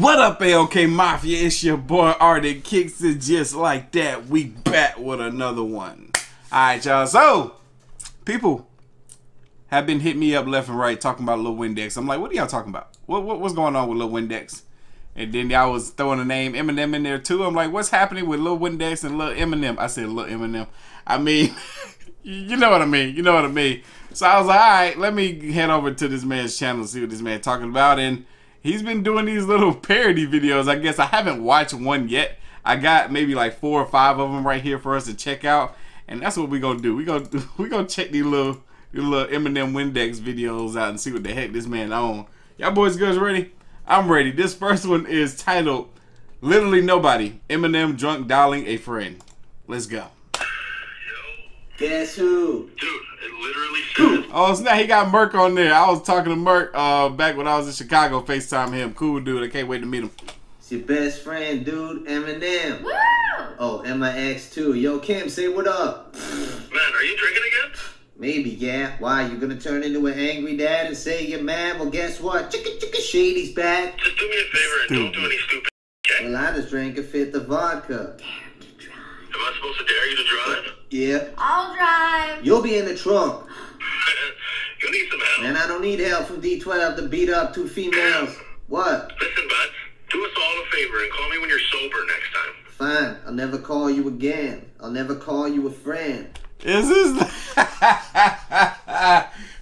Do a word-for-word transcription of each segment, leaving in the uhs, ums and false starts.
What up, A L K Mafia? It's your boy RDKings, and just like that, we back with another one. Alright, y'all. So, people have been hitting me up left and right talking about Lil Windex. I'm like, what are y'all talking about? What, what What's going on with Lil Windex? And then y'all was throwing the name Eminem in there too. I'm like, what's happening with Lil Windex and Lil Eminem? I said Lil Eminem. I mean, you know what I mean. You know what I mean. So I was like, alright, let me head over to this man's channel and see what this man's talking about. And he's been doing these little parody videos. I guess I haven't watched one yet. I got maybe like four or five of them right here for us to check out, and that's what we gonna do. We gonna we gonna check these little these little Eminem Windex videos out and see what the heck this man on. Y'all boys, girls, ready? I'm ready. This first one is titled "Literally Nobody." Eminem drunk dialing a friend. Let's go. Guess who? Dude, it literally says. Oh snap, he got Murk on there. I was talking to Murk uh, back when I was in Chicago, FaceTime him. Cool dude, I can't wait to meet him. It's your best friend, dude, Eminem. Woo! Oh, M I X too. Yo, Kim, say what up. Man, are you drinking again? Maybe, yeah. Why, you gonna turn into an angry dad and say you're mad? Well, guess what? Chicka Chicka Shady's back. Just do me a favor and stupid. Don't do any stupid shit. Well, I just drank a fifth of vodka. Dare to drive. Am I supposed to dare you to drive? Yeah. I'll drive. You'll be in the trunk. You'll need some help. And I don't need help from D twelve to beat up two females. What? Listen, bud. Do us all a favor and call me when you're sober next time. Fine. I'll never call you again. I'll never call you a friend. Is this...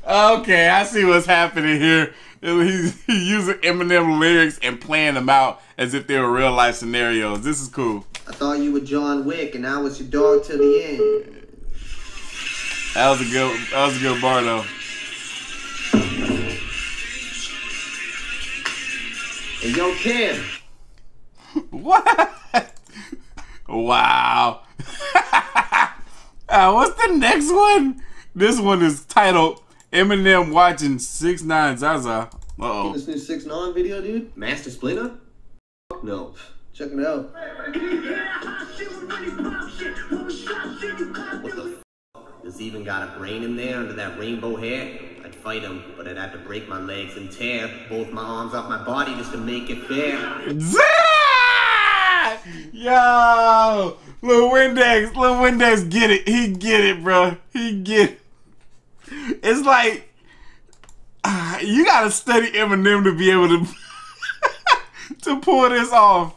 Okay, I see what's happening here. He's using Eminem lyrics and playing them out as if they were real life scenarios. This is cool. I thought you were John Wick, and I was your dog till the end. That was a good, that was a good bar though. Hey, yo, Kim. What? Wow. uh, what's the next one? This one is titled Eminem watching Six Nine Zaza. Uh oh. This new Six Nine video, dude. Master Splinter? No. Check it out. What the f***? Does he even got a brain in there under that rainbow hair? I'd fight him, but I'd have to break my legs and tear both my arms off my body just to make it fair. Yo! Lil Windex, Lil Windex get it. He get it, bro. He get it. It's like, uh, you gotta study Eminem to be able to, to pull this off.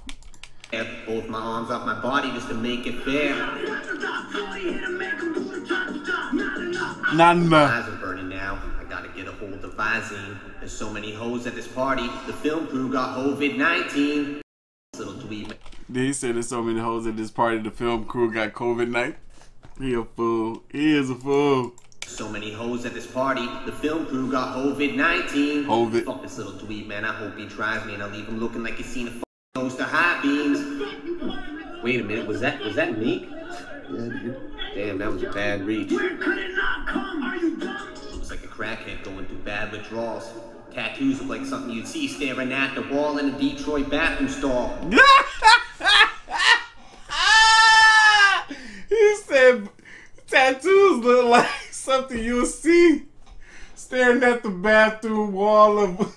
Both my arms off my body just to make it fair. Not enough. My eyes are burning now. I gotta get a hold of Vizine. There's so many hoes at this party. The film crew got COVID nineteen. Little dweeb. He said there's so many hoes at this party. The film crew got COVID nineteen. He a fool. He is a fool. So many hoes at this party. The film crew got COVID nineteen. COVID. Fuck this little dweeb, man. I hope he tries me and I leave him looking like he's seen a. To high beams. Wait a minute, was that was that Meek? Damn, that was a bad reach. Where could it not come? Are you dumb? It was like a crackhead going through bad withdrawals. Tattoos look like something you'd see staring at the wall in a Detroit bathroom stall. He said tattoos look like something you'll see staring at the bathroom wall of.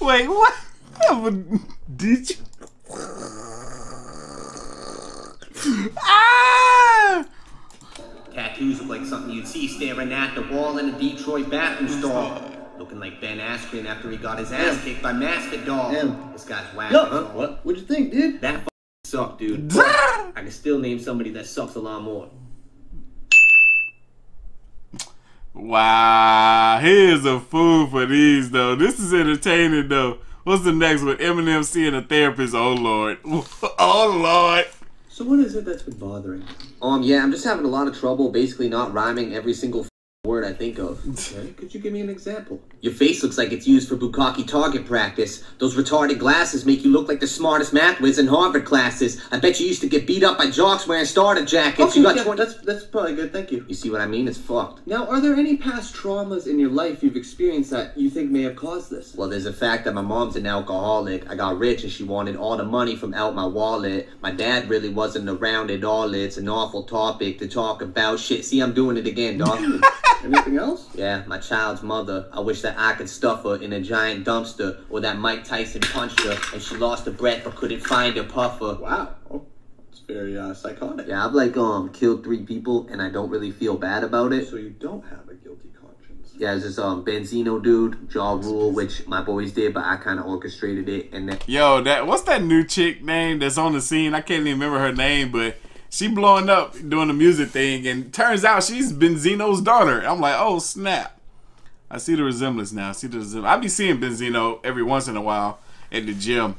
Wait, what? Did you? Ah! Tattoos look like something you'd see staring at the wall in a Detroit bathroom store. Looking like Ben Askren after he got his ass kicked by Master Dog. Damn. This guy's whack. Yo, huh? What? What'd you think, dude? That f sucked, dude. I can still name somebody that sucks a lot more. Wow, he is a fool for these though. This is entertaining though. What's the next one? Eminem seeing a therapist. Oh lord. Oh lord. So what is it that's been bothering? Um, yeah, I'm just having a lot of trouble basically not rhyming every single word I think of. Okay. Could you give me an example? Your face looks like it's used for bukkake target practice. Those retarded glasses make you look like the smartest math whiz in Harvard classes. I bet you used to get beat up by jocks wearing starter jackets. Okay, you got yeah, that's, that's probably good, thank you. You see what I mean? It's fucked. Now, are there any past traumas in your life you've experienced that you think may have caused this? Well, there's the fact that my mom's an alcoholic. I got rich and she wanted all the money from out my wallet. My dad really wasn't around at all. It's an awful topic to talk about. Shit, see, I'm doing it again, dog. Anything else? Yeah, my child's mother. I wish that I could stuff her in a giant dumpster, or that Mike Tyson punched her and she lost her breath but couldn't find her puffer. Wow. It's very uh, psychotic. Yeah, I've like um killed three people and I don't really feel bad about it. So you don't have a guilty conscience. Yeah, it's this um Benzino dude, Ja Rule, which my boys did, but I kind of orchestrated it. And then yo, that what's that new chick name that's on the scene? I can't even remember her name, but she blowing up doing the music thing, and turns out she's Benzino's daughter. I'm like, oh snap! I see the resemblance now. I see the resemblance. I be seeing Benzino every once in a while at the gym.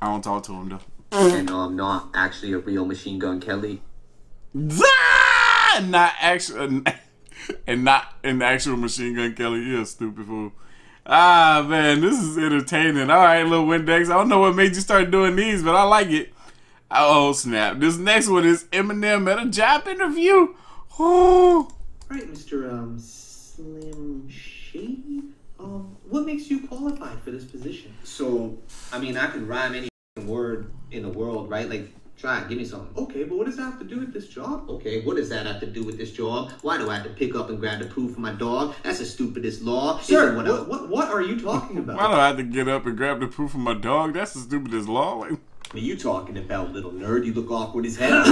I don't talk to him though. And I'm um, not actually a real Machine Gun Kelly. Not actually, and not an actual Machine Gun Kelly. You a stupid fool. Ah man, this is entertaining. All right, Lil Windex. I don't know what made you start doing these, but I like it. Oh snap! This next one is Eminem at a job interview. Oh. All right, Mister Um Slim Shee. Um, what makes you qualified for this position? So, I mean, I can rhyme any word in the world, right? Like, try and give me something. Okay, but what does that have to do with this job? Okay, what does that have to do with this job? Why do I have to pick up and grab the poo for my dog? That's the stupidest law. Sir, what, what, what, what are you talking about? Why do I have to get up and grab the poo for my dog? That's the stupidest law. Like, what are you talking about, little nerd? You look awkward as hell.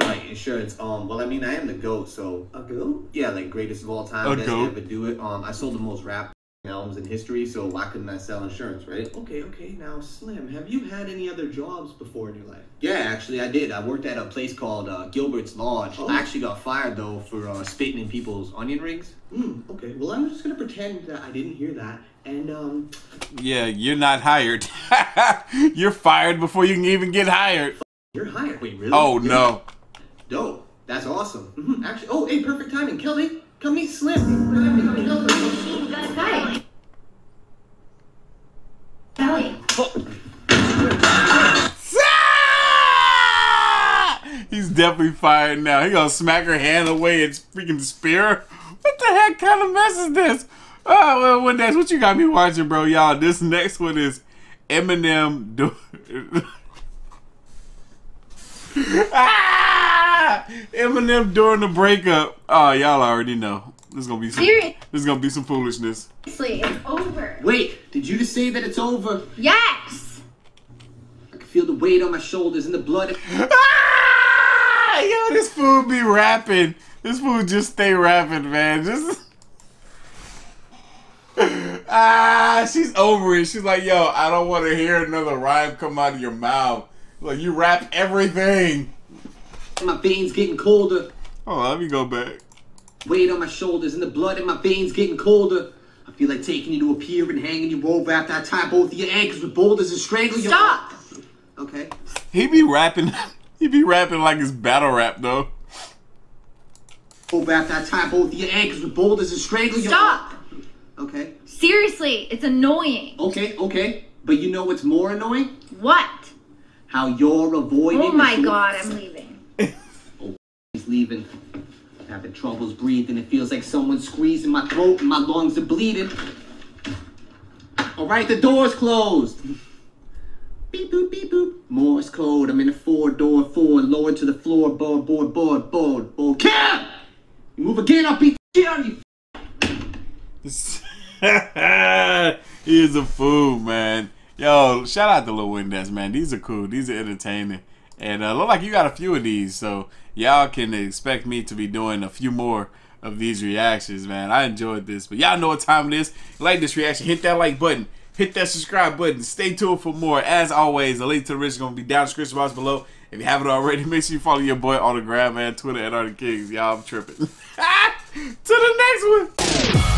Like insurance. Um, well, I mean, I am the GOAT, so a GOAT? Yeah, like greatest of all time. A best GOAT. Ever do it. Um, I sold the most rap albums in history, so why couldn't I sell insurance, right? Okay, okay. Now, Slim, have you had any other jobs before in your life? Yeah, actually, I did. I worked at a place called uh, Gilbert's Lodge. Oh. I actually got fired though for uh, spitting in people's onion rings. Mm, okay. Well, I'm just gonna pretend that I didn't hear that. And, um... yeah, you're not hired. You're fired before you can even get hired. You're hired. Wait, really? Oh, yeah. No. Dope. That's awesome. Mm-hmm. Actually, oh, hey, perfect timing. Kelly, come meet Slim. Hi. Kelly. He's definitely fired now. He gonna smack her hand away and freaking spear her. What the heck kind of mess is this? Oh, well, what next? What you got me watching, bro? Y'all, this next one is Eminem doing... ah! Eminem during the breakup. Oh, y'all already know. This is gonna be some... Seriously? This is gonna be some foolishness. Seriously, it's over. Wait, did you just say that it's over? Yes! I can feel the weight on my shoulders and the blood... ah! Yo, this fool be rapping. This fool just stay rapping, man. Just... ah, she's over it. She's like, yo, I don't want to hear another rhyme come out of your mouth. Like, you rap everything. My veins getting colder. Oh, let me go back. Weight on my shoulders and the blood in my veins getting colder. I feel like taking you to a pier and hanging you over after I tie both of your ankles with boulders and strangle you. Stop! Your... okay. He be rapping. He be rapping like it's battle rap, though. Over after I tie both of your ankles with boulders and strangle you. Stop! Your... okay. Seriously, it's annoying. Okay, okay. But you know what's more annoying? What? How you're avoiding... oh my god, I'm leaving. Oh, he's leaving. I'm having troubles breathing. It feels like someone's squeezing my throat and my lungs are bleeding. All right, the door's closed. Beep, boop, beep, boop. Morse code. I'm in a four-door four, lowered to the floor. Board, board, board, board, board. Cam! You move again, I'll beat the shit out of you. He is a fool, man. Yo, shout out to Lil Windex, man. These are cool. These are entertaining. And uh, look like you got a few of these, so y'all can expect me to be doing a few more of these reactions, man. I enjoyed this, but y'all know what time it is. Like this reaction, hit that like button, hit that subscribe button. Stay tuned for more. As always, the link to the rich is gonna be down in the description box below. If you haven't already, make sure you follow your boy on the gram, man. Twitter at RDKings. Y'all, I'm tripping. To the next one.